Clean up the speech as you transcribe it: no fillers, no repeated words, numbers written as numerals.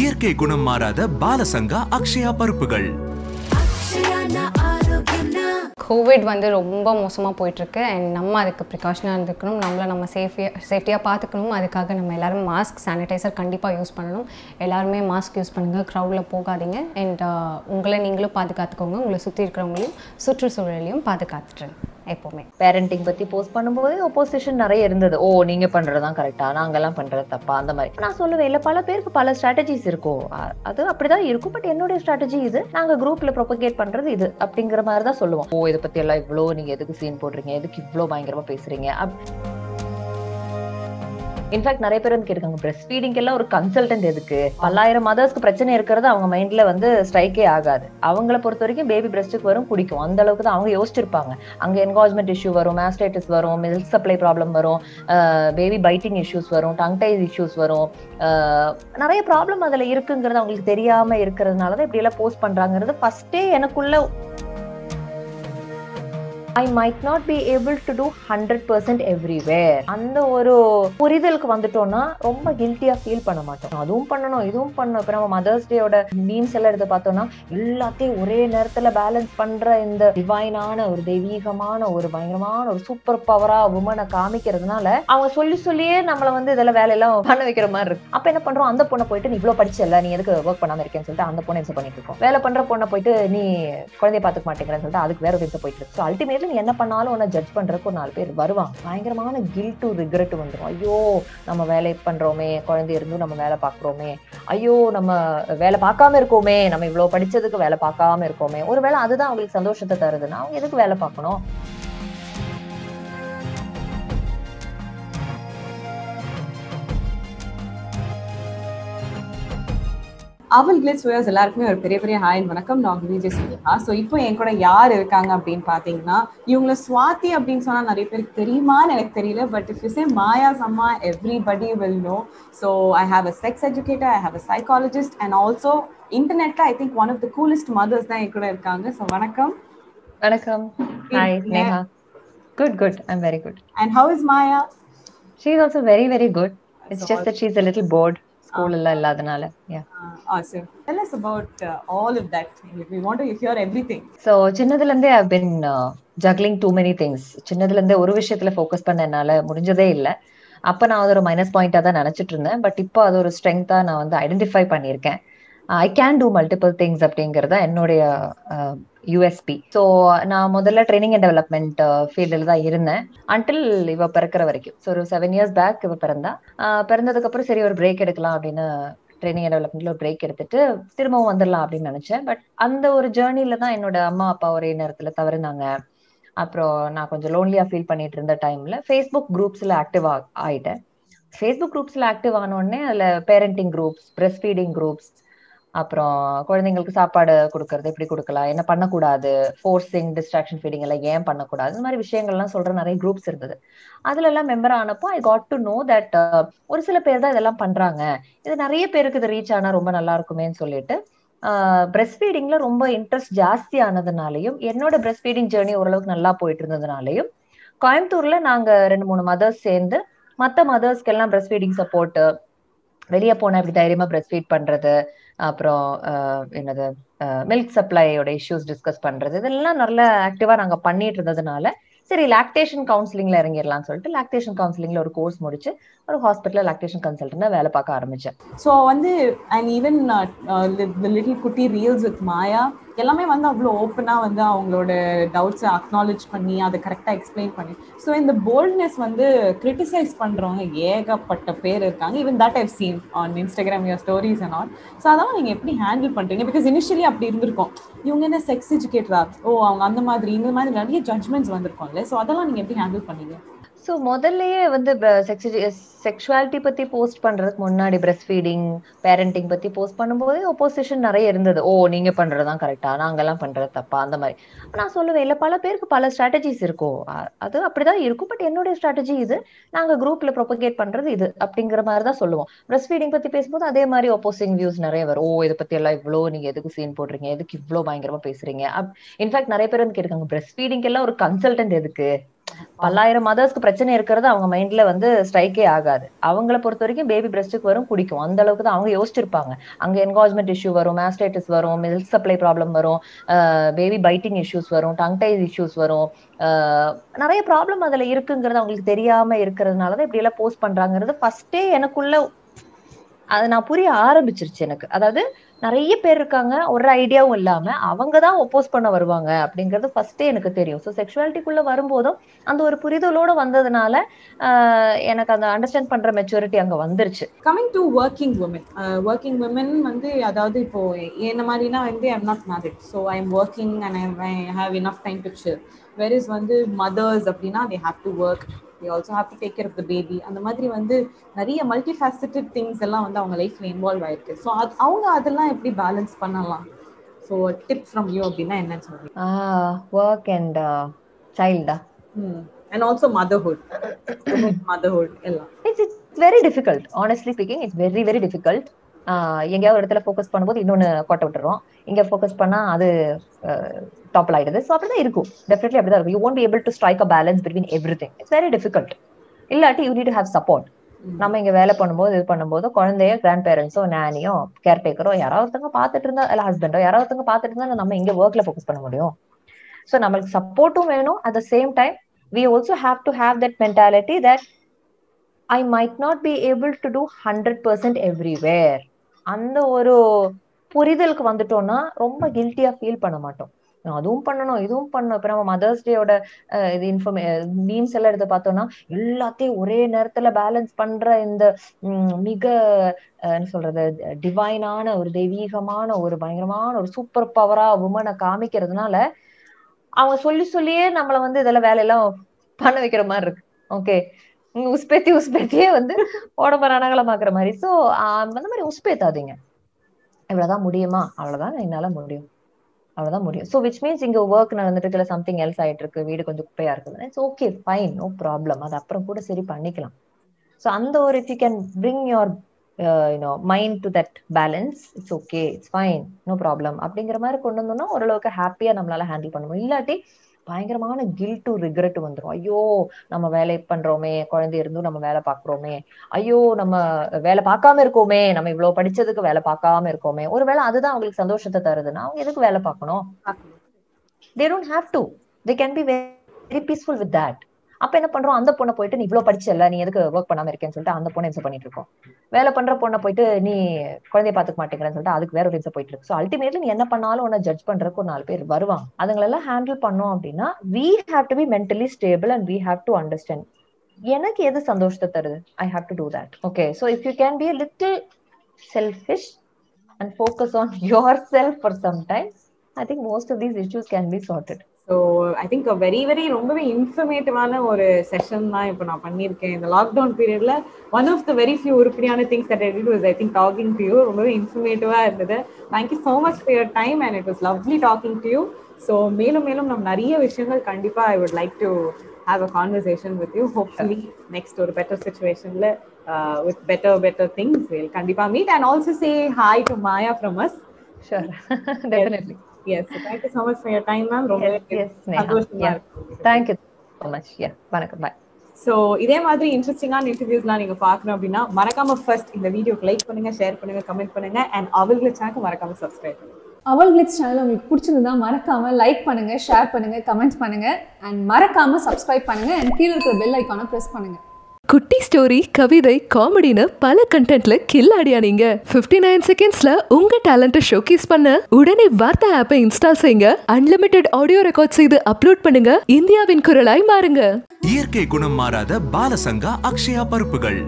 இயற்கை குணம் மாறாத பாலசங்கா அக்ஷயா பருப்புகள் கோவிட் வந்து ரொம்ப மோசமாக போயிட்டுருக்கு. அண்ட் நம்ம அதுக்கு ப்ரிகாஷனாக இருந்துக்கணும், நம்மளை நம்ம சேஃப்டியாக பார்த்துக்கணும். அதுக்காக நம்ம எல்லாரும் மாஸ்க், சானிடைசர் கண்டிப்பாக யூஸ் பண்ணணும். எல்லாருமே மாஸ்க் யூஸ் பண்ணுங்கள், க்ரௌடில் போகாதீங்க. அண்ட் உங்களை நீங்களும் பாதுகாத்துக்கோங்க, உங்களை சுற்றி இருக்கிறவங்களையும் சுற்றுச்சூழலையும் பாதுகாத்துட்டுருங்க. எப்போவுமே பேரண்டிங் பற்றி போஸ்ட் பண்ணும்போது ஒப்போசிஷன் நிறைய இருந்தது. ஓ, நீங்கள் பண்ணுறது தான் கரெக்டாக, நாங்கள்லாம் பண்ணுறது தப்பா, அந்த மாதிரி. நான் சொல்லுவேன் இல்லை, பல பேருக்கு பல ஸ்ட்ராட்டஜிஸ் இருக்கும், அது அப்படி தான் இருக்கும். பட் என்னுடைய ஸ்ட்ராட்டஜி இது, நாங்கள் குரூப்பில் ப்ரொபகேட் பண்ணுறது இது அப்படிங்கிற மாதிரி தான் சொல்லுவோம். ஓ, இதை பற்றி எல்லாம் இவ்வளோ நீங்கள் எதுக்கு சீன் போடுறீங்க, எதுக்கு இவ்வளோ பயங்கரமாக பேசுகிறீங்க. இன்ஃபேக்ட் நிறைய பேர் வந்து கேட்காங்க, பிரெஸ்ட் ஃபீடிங்கெல்லாம் ஒரு கன்சல்டன்ட் எதுக்கு, 1000 மதர்ஸ்க்கு பிரச்சனை இருக்கிறது அவங்க மைண்ட்ல வந்து ஸ்ட்ரைக்கே ஆகாது. அவங்கள பொறுத்த வரைக்கும் பேபி பிரெஸ்ட்டுக்கு வரும், குடிக்கும், அந்த அளவுக்கு தான் அவங்க யோசிச்சிருப்பாங்க. அங்கே என்கேஜ்மெண்ட் இஷ்யூ வரும், மாஸ்டைட்டிஸ் வரும், மில்க் சப்ளை ப்ராப்ளம் வரும், பேபி பைட்டிங் இஷ்யூஸ் வரும், டங்டைஸ் இஷ்யூஸ் வரும், நிறைய ப்ராப்ளம் அதில் இருக்குங்கிறது அவங்களுக்கு தெரியாம இருக்கிறதுனால தான் இப்படி எல்லாம் போஸ்ட் பண்றாங்கிறது ஃபர்ஸ்டே எனக்குள்ள. I might not be able to do 100% everywhere. அந்த ஒரு புரிதலுக்கு வந்துட்டோம்னா ரொம்ப கில்ட்டியா ஃபீல் பண்ண மாட்டோம். அதுவும் பண்ணணும், இதுவும் பண்ணணும். இப்போ நம்ம மதர்ஸ் டேயோட மீம்ஸ் எல்லாம் எடுத்து பார்த்தோம்னா எல்லாத்தையும் ஒரே நேரத்தில் பேலன்ஸ் பண்ற இந்த டிவைனான ஒரு தெய்வீகமான ஒரு பயங்கரமான ஒரு சூப்பர் பவரா உமனை காமிக்கிறதுனால அவங்க சொல்லியே நம்மளை வந்து இதெல்லாம் வேலையெல்லாம் பண்ண வைக்கிற மாதிரி இருக்கு. அப்போ என்ன பண்றோம், அந்த பொண்ணை போயிட்டு நீ இவ்வளோ படிச்சல, நீ எதுக்கு ஒர்க் பண்ணாம இருக்கேன்னு சொல்லிட்டு அந்த பொண்ணை பண்ணிட்டு இருக்கோம். வேலை பண்ற பொண்ணை போயிட்டு நீ குழந்தைய பார்த்துக்க மாட்டேங்கிறேன்னு சொல்லிட்டு அதுக்கு வேற ஒரு போயிட்டு இருக்கு. அல்டிமேட் என்ன பண்ணாலும் உன்னை ஜட்ஜ் பண்றதுக்கு ஒரு 4 பேர் வருவாங்க. பயங்கரமான கில்ட் ரிக்ரெட் வந்துடும். ஐயோ நம்ம வேலை பண்றோமே, குழந்தை இருந்தும் நம்ம வேலை பார்க்குறோமே, ஐயோ நம்ம வேலை பார்க்காம இருக்கோமே, நம்ம இவ்வளோ படிச்சதுக்கு வேலை பார்க்காம இருக்கோமே. ஒருவேளை அதுதான் அவங்களுக்கு சந்தோஷத்தை தருதுன்னா அவங்க எதுக்கு வேலை பார்க்கணும். AvalGlitz viewers எல்லாருக்குமே ஒரு பெரிய பெரிய ஹாய், வணக்கம். நான் விஜய் சுனிகா. ஸோ இப்போ என் கூட யார் இருக்காங்க அப்படின்னு பார்த்தீங்கன்னா, இவங்கள ஸ்வாதி அப்படின்னு சொன்னால் நிறைய பேருக்கு தெரியுமான்னு எனக்கு தெரியல, but if you say Maya சம்மா everybody will know. So I have a sex educator, I have a psychologist and also இன்டர்நெட்டில் I think one of the coolest mothers தான் என் கூட இருக்காங்க. ஸோ வணக்கம். வணக்கம். Hi Neha. Good good, I am very good. And how is Maya? She is also very very good. It's just that she is a little bored. School illa illadanaala. Yeah. Awesome. Tell us about all of that. We want to hear everything. So chinnadilande I've been juggling too many things. Chinnadilande oru vishayathila focus panna ennaala mudinjadhe illa. Appa na adhu or minus point ah da nenachittirundhen, but ipo adhu or strength ah na vandu identify pannirken. I can do multiple things அப்படிங்கறத என்னோட USP. So நான் முதல்ல training and development ஃபீல்டில் தான் இருந்தேன் until இவ பிறக்கிற வரைக்கும். ஸோ ஒரு 7 years பேக் இவ பிறந்தா. பிறந்ததுக்கப்புறம் சரி ஒரு பிரேக் எடுக்கலாம் அப்படின்னு ட்ரைனிங் அண்ட் டெவலப்மெண்ட்ல ஒரு பிரேக் எடுத்துட்டு திரும்பவும் வந்துடலாம் அப்படின்னு நினைச்சேன். பட் அந்த ஒரு ஜேர்னியில தான் என்னோட அம்மா அப்பா ஒரே நேரத்துல தவறுனாங்க. அப்புறம் நான் கொஞ்சம் லோன்லியா ஃபீல் பண்ணிட்டு இருந்த டைம்ல ஃபேஸ்புக் குரூப்ஸ்ல ஆக்டிவ் ஆயிட்டேன். ஃபேஸ்புக் குரூப்ஸ்ல ஆக்டிவ் ஆனோடனே அதுல parenting groups, breast feeding groups, அப்புறம் குழந்தைங்களுக்கு சாப்பாடு கொடுக்கறது எப்படி கொடுக்கலாம், என்ன பண்ணக்கூடாது, ஃபோர்ஸிங், டிஸ்ட்ராக்ஷன் ஃபீடிங் எல்லாம் ஏன் பண்ணக்கூடாது, இந்த மாதிரி விஷயங்கள்லாம் சொல்ற நிறைய குரூப்ஸ் இருந்தது. அதுல எல்லாம் மெம்பர் ஆனப்போ I got to know that ஒரு சில பேர் தான் இதெல்லாம் பண்றாங்க, இது நிறைய பேருக்கு இது ரீச் ஆனா ரொம்ப நல்லா இருக்குமேன்னு சொல்லிட்டு பிரெஸ்ட் ஃபீடிங்ல ரொம்ப இன்ட்ரெஸ்ட் ஜாஸ்தி ஆனதுனாலையும் என்னோட பிரெஸ்ட் ஃபீடிங் ஜேர்னி ஓரளவுக்கு நல்லா போயிட்டு இருந்ததுனாலையும் கோயம்புத்தூர்ல நாங்க 2-3 மதர்ஸ் சேர்ந்து மற்ற மதர்ஸ்க்கு எல்லாம் பிரெஸ்ட் ஃபீடிங் சப்போர்ட், வெளியே போனா இப்படி தைரியமா பிரெஸ்ட் ஃபீட் பண்றது, அப்புறம் என்னது மில்க் சப்ளையோட இஷ்யூஸ் டிஸ்கஸ் பண்றது, இதெல்லாம் நல்ல ஆக்டிவா நாங்க பண்ணிட்டு இருந்ததுனால சரி லாக்டேஷன் கவுன்சிலிங்ல இறங்கிடலாம்னு சொல்லிட்டு லாக்டேஷன் கவுன்சிலிங்ல ஒரு கோர்ஸ் முடிச்சு ஒரு ஹாஸ்பிட்டல் லாக்டேஷன் கன்சல்டன்ட்டா வேலை பார்க்க ஆரம்பிச்சேன். ஸோ வந்து அண்ட் ஈவன் லிட்டில் குட்டி ரீல்ஸ் வித் மாயா எல்லாமே வந்து அவ்வளோ ஓப்பனா வந்து அவங்களோட டவுட்ஸை அக்னாலேஜ் பண்ணி அதை கரெக்டாக எக்ஸ்பிளைன் பண்ணி. ஸோ இந்த போல்ட்னஸ் வந்து கிரிட்டிசைஸ் பண்றவங்க ஏகப்பட்ட பேர் இருக்காங்க. Even that I've seen on Instagram your stories and all. So அதான் நீங்க எப்படி ஹேண்டில் பண்றீங்க? பிகாஸ் இனிஷியலி அப்படி இருந்திருக்கும், இவங்க என்ன செக்ஸ் எஜுகேட்டரா, ஓ அவங்க அந்த மாதிரி இந்த மாதிரி நிறைய ஜட்மெண்ட்ஸ் வந்திருக்கோம்ல. ஸோ அதெல்லாம் நீங்க எப்படி ஹேண்டில் பண்ணீங்க? ஸோ முதல்லையே வந்து செக்ஷுவாலிட்டி பற்றி போஸ்ட் பண்ணுறதுக்கு முன்னாடி பிரெஸ்ட் ஃபீடிங், பேரண்டிங் பற்றி போஸ்ட் பண்ணும்போதே ஒப்போசிஷன் நிறைய இருந்தது. ஓ நீங்கள் பண்ணுறது தான் கரெக்டாக, நாங்கள்லாம் பண்ணுறது தப்பா, அந்த மாதிரி. நான் சொல்லுவேன் இல்லை, பல பேருக்கு பல ஸ்ட்ராட்டஜிஸ் இருக்கும், அது அப்படி தான் இருக்கும். பட் என்னுடைய ஸ்ட்ராட்டஜி இது, நாங்கள் குரூப்பில் ப்ரொபகேட் பண்ணுறது இது அப்படிங்கிற மாதிரி தான் சொல்லுவோம். பிரெஸ்ட் ஃபீடிங் பற்றி பேசும்போது அதே மாதிரி ஒப்போசிங் வியூஸ் நிறைய வரும். ஓ இதை பற்றி எல்லாம் இவ்வளோ நீங்கள் எதுக்கு சீன் போடுறீங்க, எதுக்கு இவ்வளோ பயங்கரமாக பேசுகிறீங்க. இன்ஃபேக்ட் நிறைய பேர் வந்து கேட்காங்க, பிரெஸ்ட் ஃபீடிங்கெல்லாம் ஒரு கன்சல்டன்ட் எதுக்கு, பல்லாயிரம் மதர்ஸ்க்கு பிரச்சனை இருக்கிறது அவங்க மைண்ட்ல வந்து ஸ்ட்ரைக்கே ஆகாது. அவங்கள பொறுத்த வரைக்கும் பேபி பிரஸ்ட்டுக்கு வரும் குடிக்கும், அந்த அளவுக்கு தான் அவங்க யோசிச்சிருப்பாங்க. அங்க என்கேஜ்மெண்ட் இஷ்யூ வரும், மாஸ்டைட்டிஸ் வரும், மில்க் சப்ளை ப்ராப்ளம் வரும், பேபி பைட்டிங் இஷ்யூஸ் வரும், டங்டைஸ் இஷ்யூஸ் வரும், நிறைய ப்ராப்ளம் அதுல இருக்குங்கிறது அவங்களுக்கு தெரியாம இருக்கிறதுனாலதான் இப்படி எல்லாம் போஸ்ட் பண்றாங்கிறது ஃபர்ஸ்டே எனக்குள்ள அது நான் புரிய ஆரம்பிச்சிருச்சு எனக்கு. அதாவது நிறைய பேர் இருக்காங்க ஒரு ஐடியாவும் இல்லாம அவங்கதான் ஒப்போஸ் பண்ண வருவாங்க அப்படிங்கிறது ஃபர்ஸ்டே எனக்கு தெரியும். ஸோ செக்ஷுவாலிட்டிக்குள்ள வரும்போதும் அந்த ஒரு புரிதலோட வந்ததுனால எனக்கு அந்த அண்டர்ஸ்டாண்ட் பண்ற மெச்சூரிட்டி அங்க வந்துருச்சு. Coming to working women, working women வந்து அதாவது இப்போ என்ன மாதிரினா வந்து I am not married, so I am working and I have enough time to chill. Where is வந்து மதர்ஸ் அப்படின்னா they have to work, they also have to take care of the baby. அந்த மாதிரி வந்து நிறைய மல்டிஃபேசிட்டட் things எல்லாம் வந்து அவங்க லைஃப்ல இன்வால்வ் ஆயிருக்கு. ஸோ அது அவங்க அதெல்லாம் எப்படி பேலன்ஸ் பண்ணலாம்? ஸோ டிப் ஃப்ரம் யூ அப்படின்னா என்ன சொல்றீங்க? ஒர்க் அண்ட் சைல்டா அண்ட் ஆல்சோ மதர்ஹுட், மதர்ஹுட் எல்லாம் it's very difficult. Honestly speaking it's very very difficult. எங்கேயாவது ஒரு இடத்துல ஃபோக்கஸ் பண்ணும்போது இன்னொன்று கொட்ட விட்டுறோம், இங்கே ஃபோக்கஸ் பண்ணால் அது டாப்பில் ஆகிடுது. ஸோ அப்படிதான் இருக்கும், டெஃபினெட்லி அப்படிதான் இருக்கும். You won't be able to strike a balance between everything, it's very difficult. இல்லாட்டி you need to have support. நம்ம இங்கே வேலை பண்ணும்போது இது பண்ணும்போது குழந்தைய கிராண்ட் பேரண்ட்ஸோ நானியோ கேர்டேக்கரோ யாராவது ஒருத்தவங்க பார்த்துட்டு இருந்தா, இல்லை ஹஸ்பண்டோ யாராவது ஒருத்தவங்க பார்த்துட்டு இருந்தா நம்ம இங்கே ஒர்க்ல ஃபோக்கஸ் பண்ண முடியும். ஸோ நம்மளுக்கு சப்போர்ட்டும் வேணும். At the same time we also have to have that mentality that I might not be able to do 100% everywhere. அந்த ஒரு புரிதலுக்கு வந்துட்டோம்னா ரொம்ப கில்ட்டியா ஃபீல் பண்ண மாட்டோம். அதுவும் பண்ணணும் இதுவும் பண்ணணும். இப்போ நம்ம மதர்ஸ் டேயோட இது மீம்ஸ் எல்லாம் எடுத்து பார்த்தோம்னா எல்லாத்தையும் ஒரே நேரத்துல பேலன்ஸ் பண்ற இந்த மிக என்ன சொல்றது டிவைனான ஒரு தெய்வீகமான ஒரு பயங்கரமான ஒரு சூப்பர் பவரா உமனை காமிக்கிறதுனால அவங்க சொல்லி சொல்லியே நம்மளை வந்து இதெல்லாம் வேலையெல்லாம் பண்ண வைக்கிற மாதிரி இருக்கு. ஓகே உஸ்பேத்தி உஸ்பேத்தியே வந்து உடம்ப ரணங்களமாக்குற மாதிரி. சோ அந்த மாதிரி உஸ்பேத்தாதீங்க. இவ்வளவுதான் முடியுமா, அவ்வளவுதான் என்னால முடியும், அவ்வளவுதான் முடியும். சோ விச் மீன்ஸ் இங்க ஒர்க் நடந்துட்டு இருக்குல்ல, சம்திங் எல்ஸ் ஆயிட்டு இருக்கு, வீடு கொஞ்சம் குப்பையா இருக்குது, it's okay fine no problem, அது அப்புறம் கூட சரி பண்ணிக்கலாம். சோ அந்த ஒரு if you can bring your you know mind to that balance it's okay it's fine no problem அப்படிங்கிற மாதிரி கொண்டு வந்தோம்னா ஓரளவுக்கு ஹாப்பியா நம்மளால ஹேண்டில் பண்ணுவோம். இல்லாட்டி பயங்கரமான கில்ட்டு ரிக்ரெட் வந்துடும். ஐயோ நம்ம வேலை பண்றோமே, குழந்தை இருந்தும் நம்ம வேலை பார்க்குறோமே, ஐயோ நம்ம வேலை பார்க்காம இருக்கோமே, நம்ம இவ்வளவு படிச்சதுக்கு வேலை பார்க்காம இருக்கோமே. ஒருவேளை அதுதான் அவங்களுக்கு சந்தோஷத்தை தருதுன்னா அவங்க எதுக்கு வேலை பார்க்கணும்? they don't have to, they can be very peaceful with that. அப்ப என்ன பண்றோம், அந்த பொண்ணை போயிட்டு நீ இவ்வளவு படிச்சல நீ எதுக்கு ஒர்க் பண்ணாம இருக்கேன்னு சொல்லிட்டு அந்த பொண்ணை இன்சல்ட் பண்ணிட்டு இருக்கோம். வேலை பண்ற பொண்ணை போயிட்டு நீ குழந்தைய பாத்துக்க மாட்டேங்கிறேன்னு சொல்லிட்டு அதுக்கு வேற ஒரு இன்சல்ட் போயிட்டு இருக்கு. சோ அல்டிமேட்லி நீ என்ன பண்ணாலும் உன்னை ஜட்ஜ் பண்றதுக்கு ஒரு 4 பேர் வருவாங்க. அதுங்களெல்லாம் ஹேண்டில் பண்ணோம் அப்படின்னா we have to be mentally stable and we have to understand எனக்கு எது சந்தோஷத்தை தருது, I have to do that. Okay, so if you can be a little selfish and focus on yourself for some time, I think most of these issues can be sorted. So I think very very ரொம்பவே இன்ஃபர்மேட்டிவான ஒரு session தான் இப்போ நான் பண்ணியிருக்கேன். இந்த lockdown பீரியடில் one of the very few உருப்படியான things that I did was I think talking to you. ரொம்பவே இன்ஃபர்மேட்டிவாக இருந்தது. Thank you so much for your time and it was lovely talking to you. So மேலும் மேலும் நம்ம நிறைய விஷயங்கள் கண்டிப்பாக I would like to have a conversation with you. Hopefully next ஒரு பெட்டர் சுச்சுவேஷனில் வித் பெட்டர் திங்ஸ் வில் கண்டிப்பாக meet and also say hi to Maya from us. Sure, definitely. Yes, so thank you so much for your time, ma'am. Yes, Neha. Thank you so much. Yeah, vanakkam, bye. So idhe madri interesting ah interviews la neenga paakranum appadina marakama first indha video ku like panunga, share panunga, comment panunga and AvalGlitz channel ku marakama subscribe panunga. AvalGlitz channel உங்களுக்கு பிடிச்சிருந்தா மறக்காம like பண்ணுங்க, share பண்ணுங்க, comment பண்ணுங்க and மறக்காம subscribe பண்ணுங்க and கீழ இருக்கிற bell icon-ஐ press பண்ணுங்க. குட்டி ஸ்டோரி, கவிதை, காமெடின்னு பல கண்டென்ட்ல கில்லாடியானீங்க. 59 secondsல உங்க டேலண்ட்டை ஷோகேஸ் பண்ண உடனே வார்த்தை ஆப்பை இன்ஸ்டால் செய்யுங்க. அன்லிமிட்டெட் ஆடியோ ரெக்கார்ட் செய்து அப்லோட் பண்ணுங்க. இந்தியாவின் குரலாய் மாறுங்க. இயற்கை குணம் மாறாத பாலசங்கா அக்ஷயா பருப்புகள்.